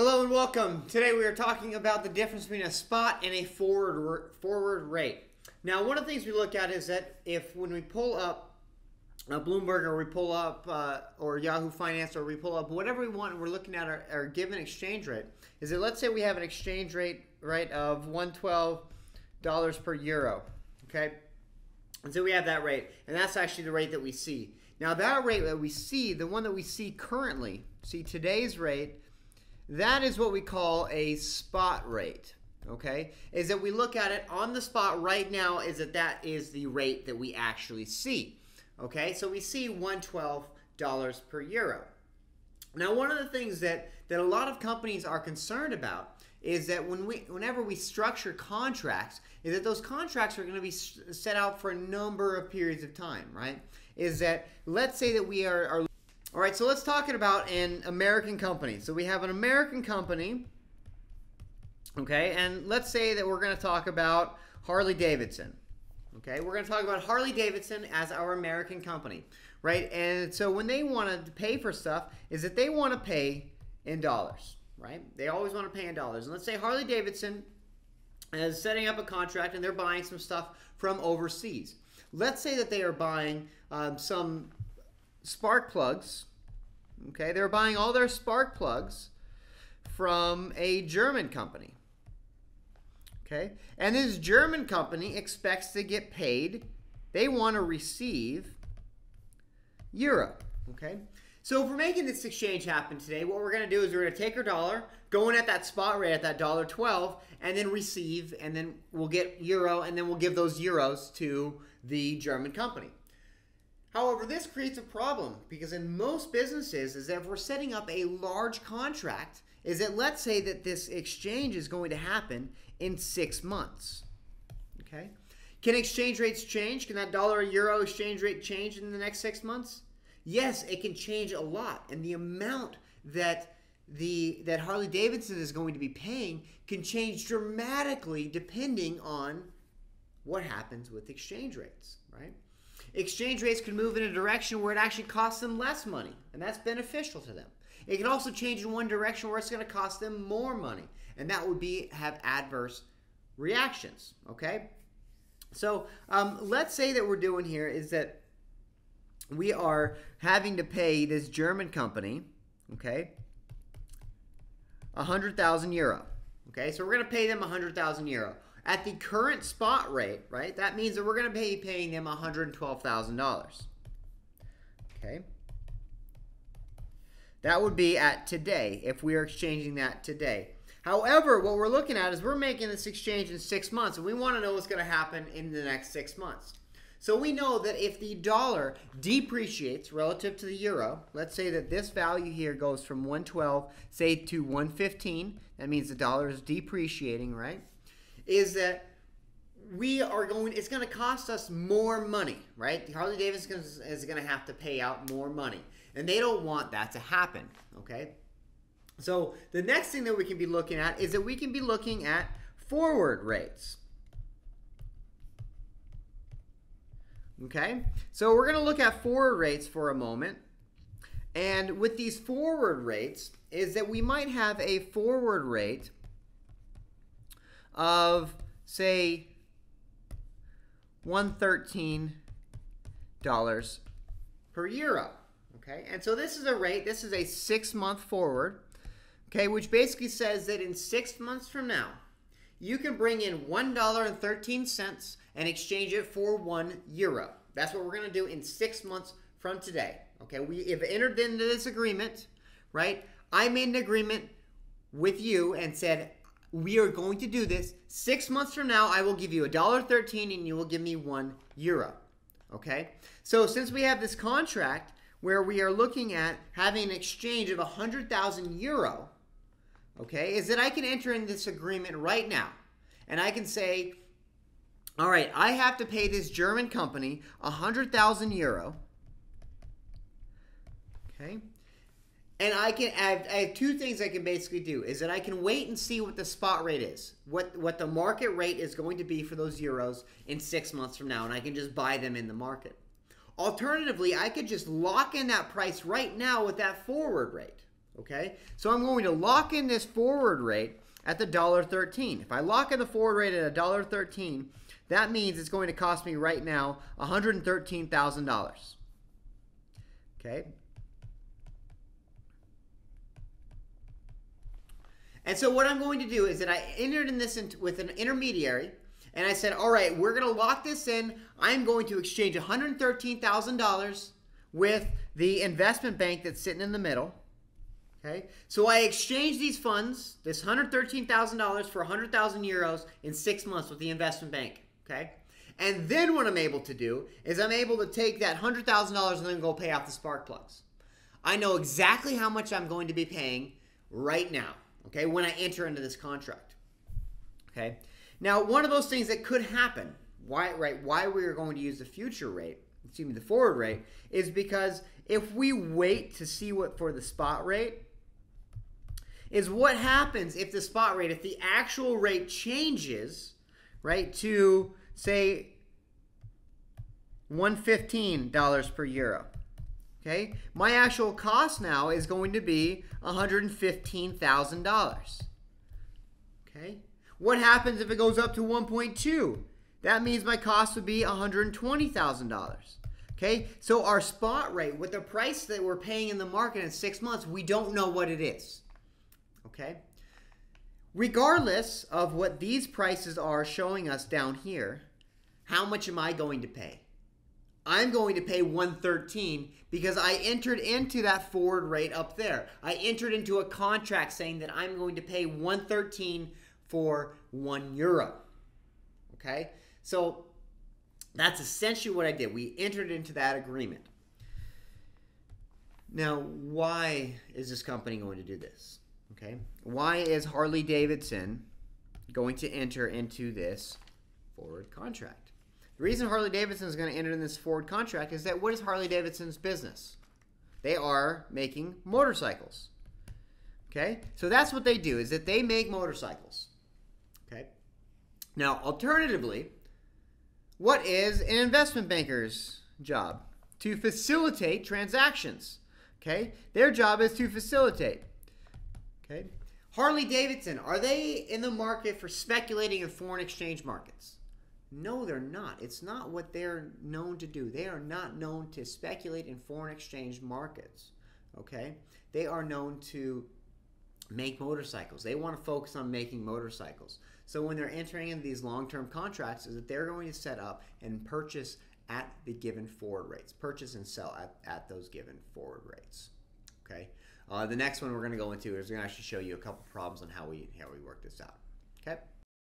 Hello and welcome. Today we are talking about the difference between a spot and a forward rate. Now, one of the things we look at is that when we pull up Bloomberg or we pull up or Yahoo Finance or we pull up whatever we want and we're looking at our given exchange rate, is that let's say we have an exchange rate of $112 per euro, okay? And so we have that rate, and that's actually the rate that we see. Now that rate that we see, the one that we see currently, see today's rate, that is what we call a spot rate, okay? Is that we look at it on the spot right now, is that that is the rate that we actually see, okay? So we see $112 per euro. Now, one of the things that a lot of companies are concerned about is that whenever we structure contracts, is that those contracts are going to be set out for a number of periods of time, right? Is that, let's say that we are all right, so let's talk about an American company. So we have an American company, okay, and let's say that we're going to talk about Harley-Davidson, okay? We're going to talk about Harley-Davidson as our American company, right? And so when they want to pay for stuff, is that they want to pay in dollars, right? They always want to pay in dollars. And let's say Harley-Davidson is setting up a contract and they're buying some stuff from overseas. Let's say that they are buying some spark plugs, okay? They're buying all their spark plugs from a German company, okay? And this German company expects to get paid. They want to receive euro, okay? So if we're making this exchange happen today, what we're going to do is we're going to take our dollar, go in at that spot rate at that $1.12, and then receive, and then we'll get euro, and then we'll give those euros to the German company. However, this creates a problem because in most businesses is that if we're setting up a large contract, is that let's say that this exchange is going to happen in 6 months, okay? Can exchange rates change? Can that dollar to euro exchange rate change in the next 6 months? Yes, it can change a lot, and the amount that that Harley-Davidson is going to be paying can change dramatically depending on what happens with exchange rates, right? Exchange rates can move in a direction where it actually costs them less money, and that's beneficial to them. It can also change in one direction where it's going to cost them more money, and that would have adverse reactions, okay? So let's say that we're doing here is that we are having to pay this German company, okay, 100,000 euro, okay? So we're going to pay them 100,000 euro. At the current spot rate, right, that means that we're going to be paying them $112,000, okay? That would be at today if we are exchanging that today. However, what we're looking at is we're making this exchange in 6 months, and we want to know what's going to happen in the next 6 months. So we know that if the dollar depreciates relative to the euro, let's say that this value here goes from 112, say, to 115. That means the dollar is depreciating, right? Is that we are going, it's going to cost us more money, right? Harley-Davidson is going to have to pay out more money, and they don't want that to happen, okay? So the next thing that we can be looking at is that we can be looking at forward rates, okay? So we're going to look at forward rates for a moment, and with these forward rates is that we might have a forward rate of, say, $113 per euro, okay? And so this is a rate, this is a 6 month forward, okay, which basically says that in 6 months from now, you can bring in $1.13 and exchange it for 1 euro. That's what we're going to do in 6 months from today, okay? We have entered into this agreement, right? I made an agreement with you and said, we are going to do this. 6 months from now, I will give you $1.13 and you will give me 1 euro, okay? So since we have this contract where we are looking at having an exchange of 100,000 euro, okay, is that I can enter in this agreement right now, and I can say, all right, I have to pay this German company 100,000 euro, okay? And I have two things I can basically do is that I can wait and see what the spot rate is, what the market rate is going to be for those euros in 6 months from now, and I can just buy them in the market. Alternatively, I could just lock in that price right now with that forward rate, Okay, so I'm going to lock in this forward rate at the $1.13. If I lock in the forward rate at $1.13, that means it's going to cost me right now $113,000. Okay. And so what I'm going to do is that I entered in this with an intermediary, and I said, all right, we're going to lock this in. I'm going to exchange $113,000 with the investment bank that's sitting in the middle. Okay, so I exchanged these funds, this $113,000 for 100,000 euros in 6 months with the investment bank. Okay, and then what I'm able to do is I'm able to take that $100,000 and then go pay off the spark plugs. I know exactly how much I'm going to be paying right now. Okay, when I enter into this contract. Okay, now one of those things that could happen, why we are going to use the future rate, excuse me, the forward rate, is because if we wait to see what for the spot rate, is what happens if the spot rate, if the actual rate changes, right, to say $115 per euro. Okay, my actual cost now is going to be $115,000. Okay, what happens if it goes up to 1.2? That means my cost would be $120,000. Okay, so our spot rate with the price that we're paying in the market in 6 months, we don't know what it is. Okay, regardless of what these prices are showing us down here, how much am I going to pay? I'm going to pay $113 because I entered into that forward rate up there. I entered into a contract saying that I'm going to pay $113 for 1 euro. Okay, so that's essentially what I did. We entered into that agreement. Now, why is this company going to do this? Okay, why is Harley-Davidson going to enter into this forward contract? The reason Harley-Davidson is going to enter in this forward contract is that what is Harley-Davidson's business? They are making motorcycles. Okay? So that's what they do, is that they make motorcycles. Okay? Now, alternatively, what is an investment banker's job? To facilitate transactions. Okay? Their job is to facilitate. Okay? Harley-Davidson, are they in the market for speculating in foreign exchange markets? No, they're not. It's not what they're known to do. They are not known to speculate in foreign exchange markets, okay? They are known to make motorcycles. They want to focus on making motorcycles. So when they're entering into these long-term contracts is that they're going to set up and purchase at the given forward rates, purchase and sell at those given forward rates, okay? The next one we're going to go into is going to actually show you a couple problems on how we work this out, okay?